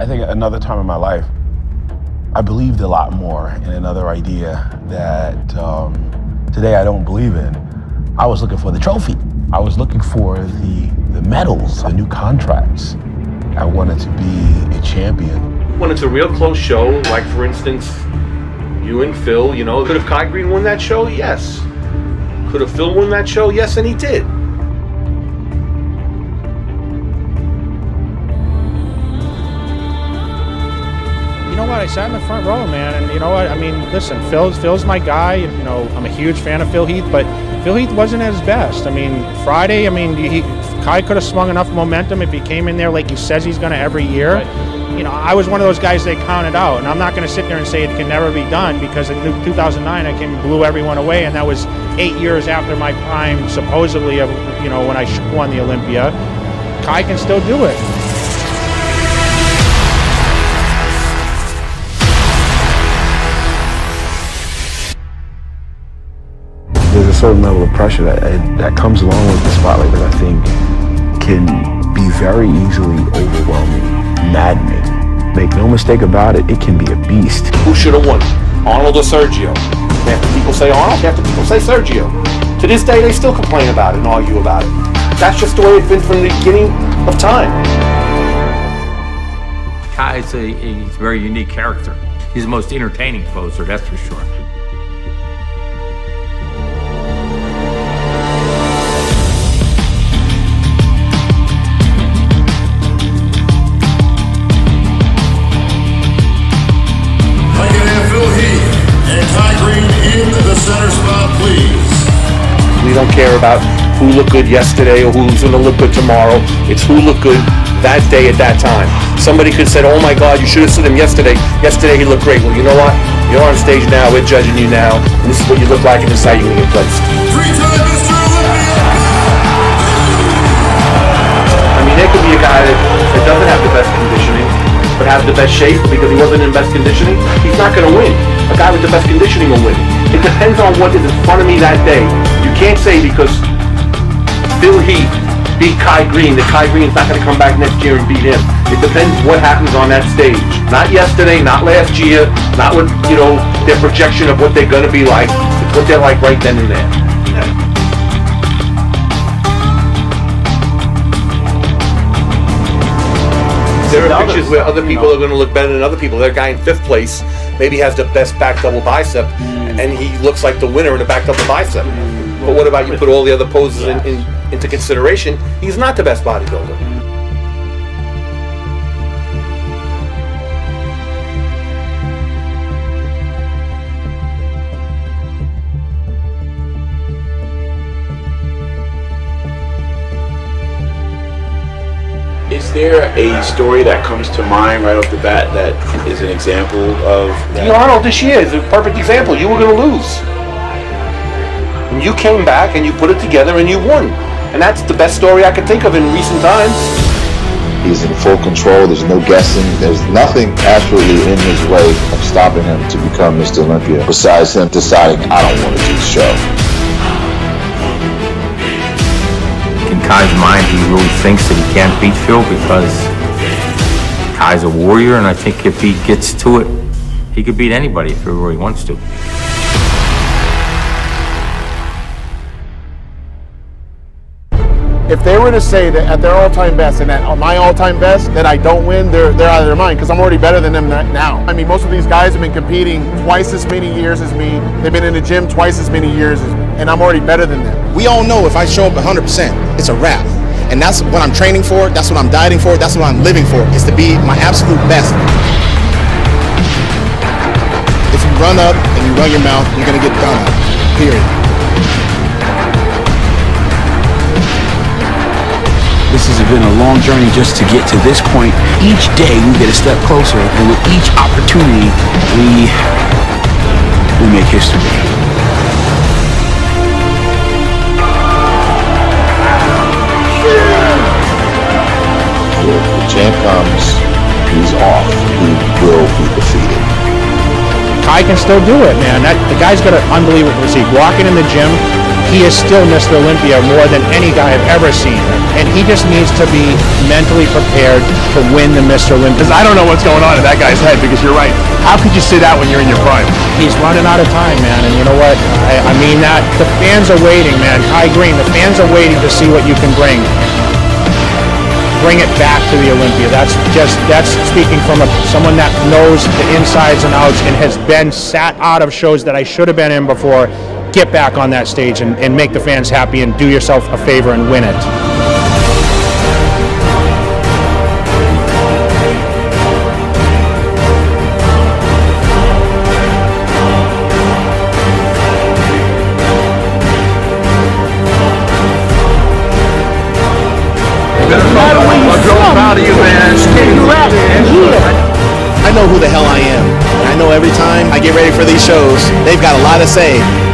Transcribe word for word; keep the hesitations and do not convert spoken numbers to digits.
I think at another time in my life, I believed a lot more in another idea that um, today I don't believe in. I was looking for the trophy. I was looking for the, the medals, the new contracts. I wanted to be a champion. When it's a real close show, like for instance, you and Phil, you know, could have Kai Greene won that show? Yes. Could have Phil won that show? Yes, and he did. You know what, I sat in the front row, man, and you know what, I mean, listen, Phil's, Phil's my guy, you know, I'm a huge fan of Phil Heath, but Phil Heath wasn't at his best. I mean, Friday, I mean, he, Kai could have swung enough momentum if he came in there like he says he's going to every year. Right. You know, I was one of those guys they counted out, and I'm not going to sit there and say it can never be done, because in two thousand nine, I came and blew everyone away, and that was eight years after my prime, supposedly, of, you know, when I won the Olympia. Kai can still do it. There's a certain level of pressure that, that comes along with the spotlight that I think can be very easily overwhelming, maddening. Make no mistake about it, it can be a beast. Who should have won? Arnold or Sergio? Half the people say Arnold, half the people say Sergio. To this day, they still complain about it and argue about it. That's just the way it's been from the beginning of time. Kai is a, he's a very unique character. He's the most entertaining poser, that's for sure. We don't care about who looked good yesterday or who's going to look good tomorrow. It's who looked good that day at that time. Somebody could have said, oh my God, you should have seen him yesterday. Yesterday he looked great. Well, you know what? You're on stage now. We're judging you now. And this is what you look like, and this is how you're going to get placed. Three-time Mister Olympia! I mean, there could be a guy that, that doesn't have the best conditioning, but has the best shape because he wasn't in best conditioning. He's not going to win. A guy with the best conditioning will win. It depends on what is in front of me that day. You can't say because Phil Heath beat Kai Greene that Kai Greene's not going to come back next year and beat him. It depends what happens on that stage. Not yesterday, not last year, not what, you know, their projection of what they're going to be like. It's what they're like right then and there. Yeah. There are pictures where other people you know. are going to look better than other people. That guy in fifth place maybe has the best back double bicep, mm. and he looks like the winner in a back double bicep. Mm. But what about you put all the other poses yes. in, in, into consideration? He's not the best bodybuilder. Is there a story that comes to mind right off the bat that is an example of that? You know, Arnold this year is a perfect example. You were going to lose. And you came back and you put it together and you won. And that's the best story I could think of in recent times. He's in full control. There's no guessing. There's nothing absolutely in his way of stopping him to become Mister Olympia besides him deciding, I don't want to do the show. In Kai's mind, he really thinks that he can't beat Phil because Kai's a warrior, and I think if he gets to it, he could beat anybody if he really wants to. If they were to say that at their all-time best and at my all-time best that I don't win, they're, they're out of their mind, because I'm already better than them now. I mean, most of these guys have been competing twice as many years as me. They've been in the gym twice as many years as me, and I'm already better than them. We all know if I show up one hundred percent, it's a wrap. And that's what I'm training for, that's what I'm dieting for, that's what I'm living for, is to be my absolute best. If you run up and you run your mouth, you're gonna get done up, period. This has been a long journey just to get to this point. Each day we get a step closer, and with each opportunity, we, we make history. If the champ comes, he's off. He will be defeated. Kai can still do it, man. That, the guy's got an unbelievable physique. Walking in the gym, he is still Mister Olympia more than any guy I've ever seen. And he just needs to be mentally prepared to win the Mister Olympia. Because I don't know what's going on in that guy's head, because you're right. How could you sit out when you're in your prime? He's running out of time, man. And you know what? I, I mean that. The fans are waiting, man. Kai Greene, the fans are waiting to see what you can bring. Bring it back to the Olympia. That's just, that's speaking from a, someone that knows the insides and outs and has been sat out of shows that I should have been in before. Get back on that stage and, and make the fans happy and do yourself a favor and win it. I know who the hell I am. I know every time I get ready for these shows, they've got a lot to say.